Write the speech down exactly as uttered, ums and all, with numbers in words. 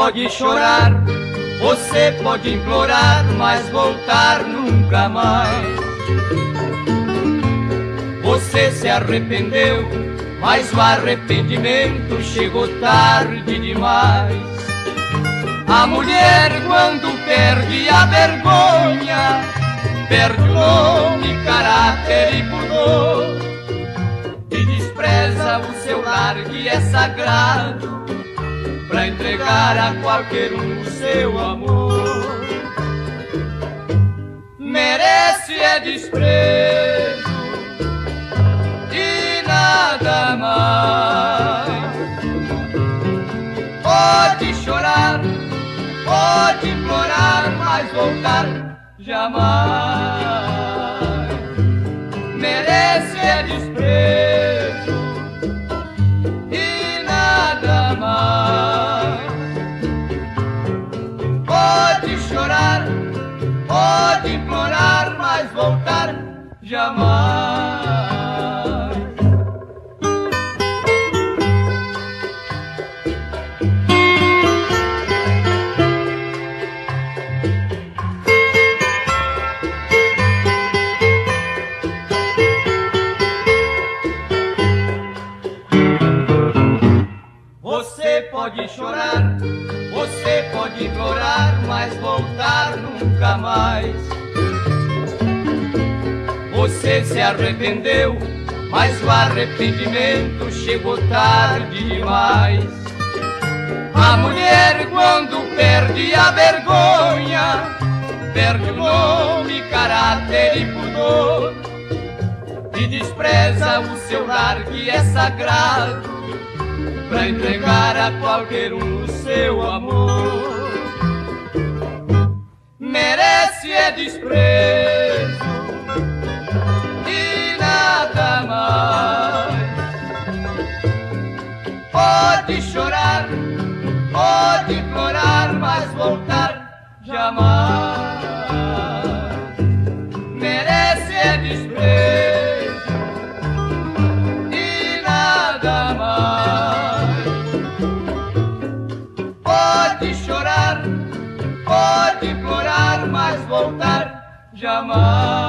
pode chorar, você pode implorar, mas voltar nunca mais. Você se arrependeu, mas o arrependimento chegou tarde demais. A mulher quando perde a vergonha, perde o nome, caráter e pudor, e despreza o seu lar que é sagrado, pra entregar a qualquer um o seu amor. Merece é desprezo e nada mais. Pode chorar, pode implorar, mas voltar jamais. Merece é desprezo e nada mais. Pode chorar, pode implorar, mas voltar jamais. Pode chorar, você pode implorar, mas voltar nunca mais. Você se arrependeu, mas o arrependimento chegou tarde demais. A mulher quando perde a vergonha, perde o nome, caráter e pudor, e despreza o seu lar que é sagrado, pra entregar a qualquer um o seu amor. Merece é desprezo e nada mais. Pode chorar, pode implorar, mas voltar jamais. Merece é desprezo. Pode implorar, mas voltar jamais.